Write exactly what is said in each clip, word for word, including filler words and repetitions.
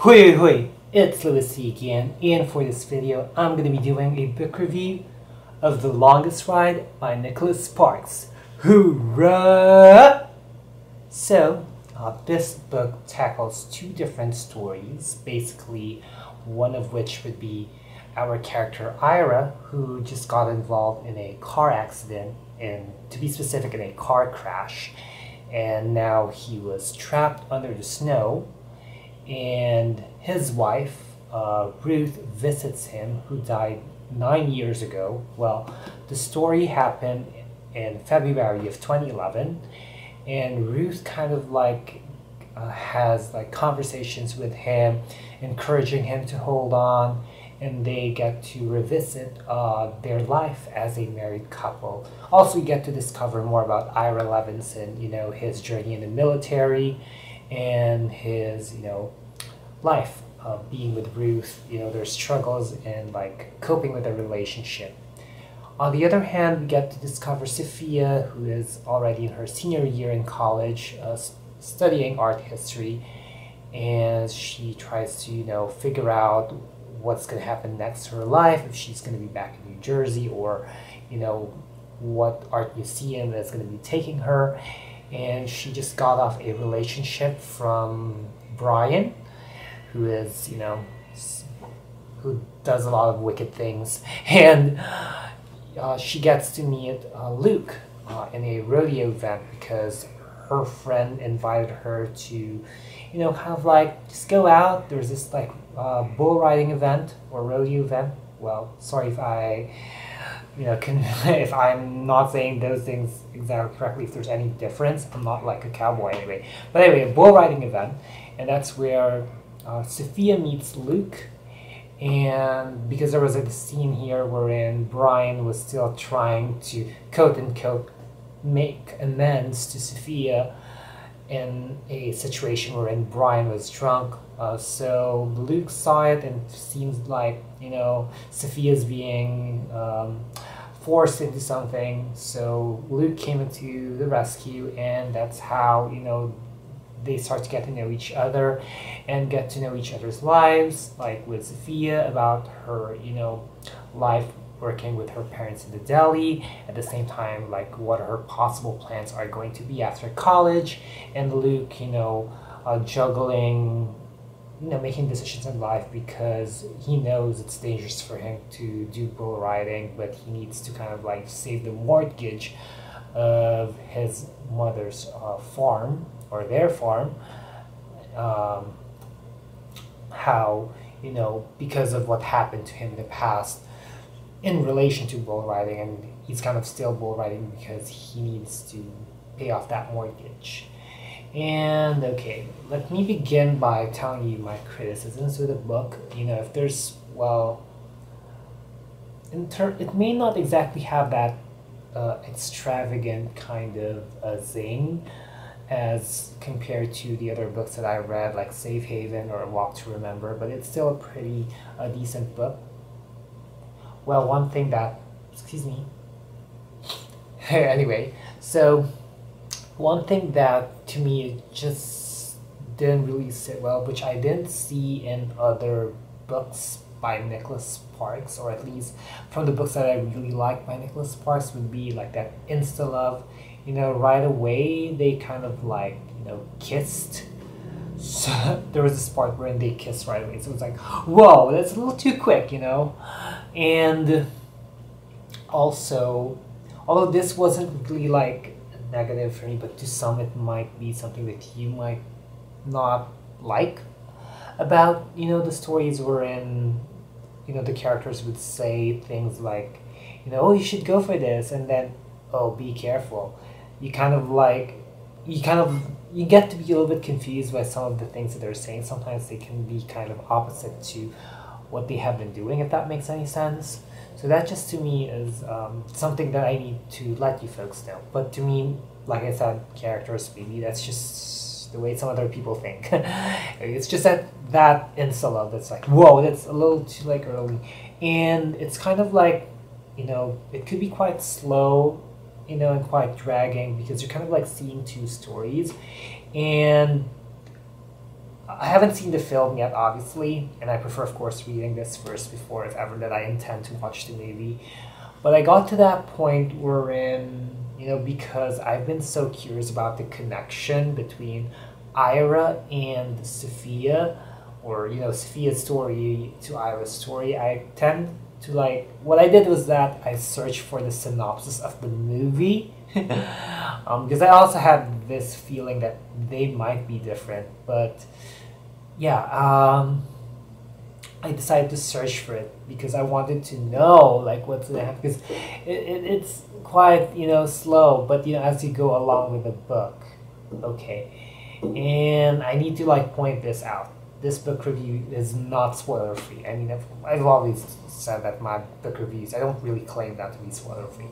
Hoi hoi, it's Louis C again, and for this video I'm going to be doing a book review of The Longest Ride by Nicholas Sparks. Hoorah! So, uh, this book tackles two different stories, basically one of which would be our character Ira, who just got involved in a car accident, and to be specific in a car crash, and now he was trapped under the snow. And his wife, uh, Ruth, visits him, who died nine years ago. Well, the story happened in February of twenty eleven, and Ruth kind of like uh, has like conversations with him, encouraging him to hold on, and they get to revisit uh, their life as a married couple. Also, you get to discover more about Ira Levinson, you know, his journey in the military, and his, you know, life uh, being with Ruth, you know, their struggles and like coping with their relationship. On the other hand, we get to discover Sophia, who is already in her senior year in college, uh, studying art history, and she tries to, you know, figure out what's going to happen next to her life, if she's going to be back in New Jersey, or, you know, what art museum that's going to be taking her. And she just got off a relationship from Brian, who is, you know, who does a lot of wicked things. And uh, she gets to meet uh, Luke uh, in a rodeo event because her friend invited her to, you know, kind of like just go out. There's this like uh, bull riding event or rodeo event. Well, sorry if I... You know, can, if I'm not saying those things exactly correctly, if there's any difference, I'm not like a cowboy anyway. But anyway, a bull riding event, and that's where uh, Sophia meets Luke. And because there was a scene here wherein Brian was still trying to, quote unquote, make amends to Sophia in a situation wherein Brian was drunk. Uh, so Luke saw it, and seems like, you know, Sophia's being um, forced into something. So Luke came into the rescue, and that's how, you know, they start to get to know each other and get to know each other's lives, like with Sophia about her, you know, life working with her parents in the deli, at the same time, like what her possible plans are going to be after college, and Luke, you know, uh, juggling, you know, making decisions in life because he knows it's dangerous for him to do bull riding, but he needs to kind of like save the mortgage of his mother's uh, farm, or their farm. Um, how, you know, because of what happened to him in the past in relation to bull riding, and he's kind of still bull riding because he needs to pay off that mortgage. And okay, let me begin by telling you my criticisms of the book. You know, if there's, well, inter it may not exactly have that uh, extravagant kind of uh, zing as compared to the other books that I read, like Safe Haven or A Walk to Remember, but it's still a pretty uh, decent book. Well, one thing that, excuse me, anyway, so... One thing that, to me, just didn't really sit well, which I didn't see in other books by Nicholas Sparks, or at least from the books that I really like by Nicholas Sparks, would be like that insta-love. You know, right away, they kind of like, you know, kissed. So there was this part where they kissed right away, so it's like, whoa, that's a little too quick, you know? And also, although this wasn't really like negative for me, but to some it might be something that you might not like about, you know, the stories wherein, you know, the characters would say things like, you know, oh, you should go for this, and then, oh, be careful. You kind of like, you kind of, you get to be a little bit confused by some of the things that they're saying. Sometimes they can be kind of opposite to what they have been doing, if that makes any sense. So that just to me is um, something that I need to let you folks know. But to me, like I said, characters, maybe that's just the way some other people think. It's just that, that insta-love that's like, whoa, that's a little too like early. And it's kind of like, you know, it could be quite slow, you know, and quite dragging because you're kind of like seeing two stories. And Uh, I haven't seen the film yet, obviously, and I prefer, of course, reading this first before, if ever, that I intend to watch the movie. But I got to that point wherein, you know, because I've been so curious about the connection between Ira and Sophia, or, you know, Sophia's story to Ira's story, I tend to, like, what I did was that I searched for the synopsis of the movie, um, because I also had this feeling that they might be different, but yeah, um, I decided to search for it because I wanted to know, like, what's in it, because it, it, it's quite, you know, slow, but, you know, as you go along with the book, okay, and I need to, like, point this out. This book review is not spoiler free. I mean, I've, I've always said that my book reviews, I don't really claim that to be spoiler free.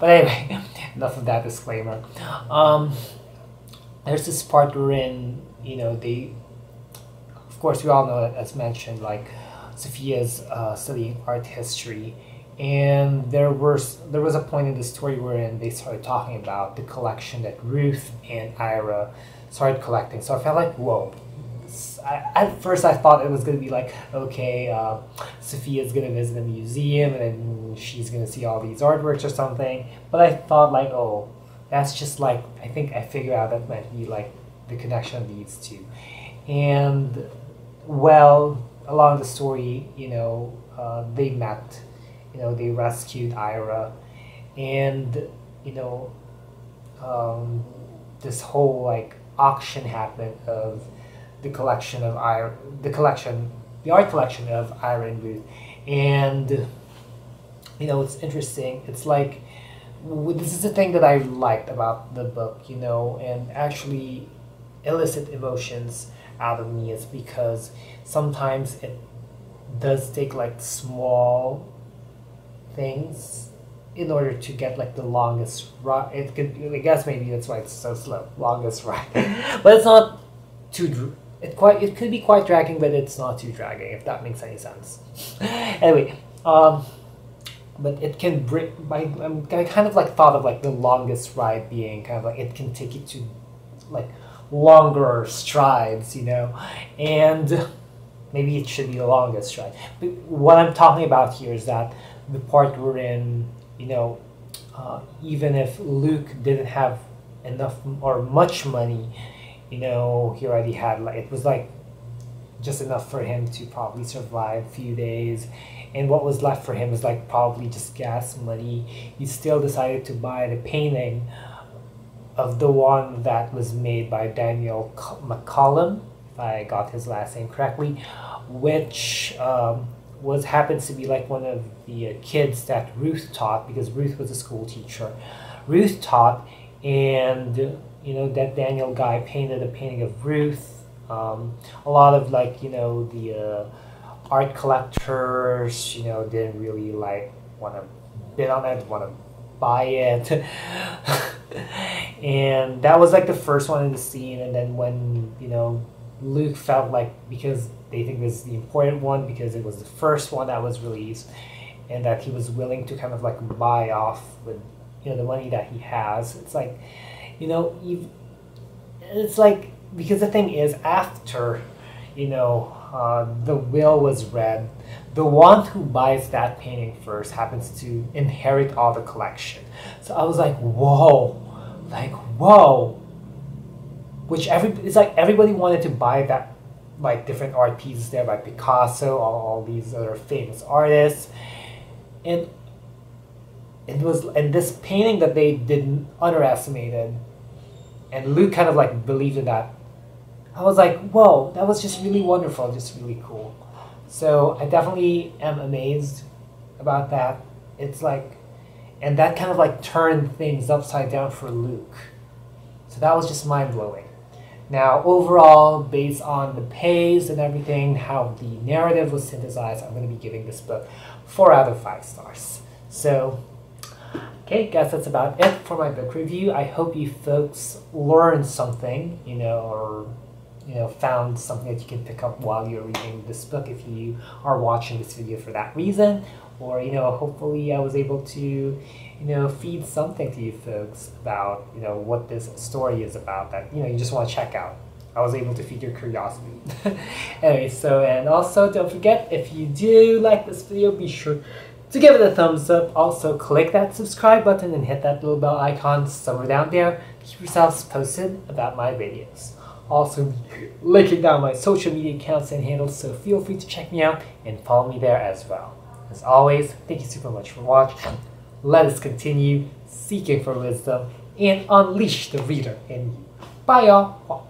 But anyway, enough of that disclaimer. Um, there's this part wherein, you know, they, of course, we all know, as mentioned, like, Sophia's uh, studying art history. And there was, there was a point in the story wherein they started talking about the collection that Ruth and Ira started collecting. So I felt like, whoa. I, at first I thought it was going to be like, okay, uh, Sophia's going to visit a museum and then she's going to see all these artworks or something, but I thought like, oh, that's just like, I think I figured out that might be like the connection of these two. And well, along the story, you know, uh, they met, you know, they rescued Ira, and, you know, um, this whole like auction happened of the collection of Ira, the collection, the art collection of Ira and Ruth. And, you know, it's interesting. It's like, this is the thing that I liked about the book, you know, and actually illicit emotions out of me, is because sometimes it does take like small things in order to get like the longest ride. It could, I guess maybe that's why it's so slow, longest ride. But it's not too, it quite it could be quite dragging, but it's not too dragging, if that makes any sense. Anyway, um but it can bring my, I'm, I kind of like thought of like the longest ride being kind of like it can take you to like longer strides, you know, and maybe it should be the longest ride. But what I'm talking about here is that the part we're in, you know, uh, even if Luke didn't have enough or much money, you know, he already had, like, it was like just enough for him to probably survive a few days, and what was left for him was like probably just gas money. He still decided to buy the painting of the one that was made by Daniel C McCollum, if I got his last name correctly, which um, was happens to be like one of the kids that Ruth taught, because Ruth was a school teacher. Ruth taught, and you know, that Daniel guy painted a painting of Ruth. Um, a lot of, like, you know, the uh, art collectors, you know, didn't really, like, want to bid on it, want to buy it. And that was, like, the first one in the scene. And then when, you know, Luke felt like, because they think this is the important one, because it was the first one that was released, and that he was willing to kind of, like, buy off with, you know, the money that he has. It's like, you know, you've, it's like, because the thing is, after, you know, uh, the will was read, the one who buys that painting first happens to inherit all the collection. So I was like, whoa, like, whoa. Which every, it's like everybody wanted to buy that, like, different art pieces there by Picasso, all, all these other famous artists. And it was, and this painting that they didn't underestimated, and Luke kind of like believed in that. I was like, whoa, that was just really wonderful, just really cool. So I definitely am amazed about that. It's like, and that kind of like turned things upside down for Luke. So that was just mind-blowing. Now, overall, based on the pace and everything, how the narrative was synthesized, I'm going to be giving this book four out of five stars. So, okay, guys, that's about it for my book review. I hope you folks learned something, you know, or, you know, found something that you can pick up while you're reading this book, if you are watching this video for that reason. Or, you know, hopefully I was able to, you know, feed something to you folks about, you know, what this story is about that, you know, you just want to check out. I was able to feed your curiosity. Anyway, so, and also don't forget, if you do like this video, be sure to give it a thumbs up. Also click that subscribe button and hit that little bell icon somewhere down there to keep yourselves posted about my videos. Also linking down my social media accounts and handles, so feel free to check me out and follow me there as well. As always, thank you super much for watching. Let us continue seeking for wisdom and unleash the reader in you. Bye y'all!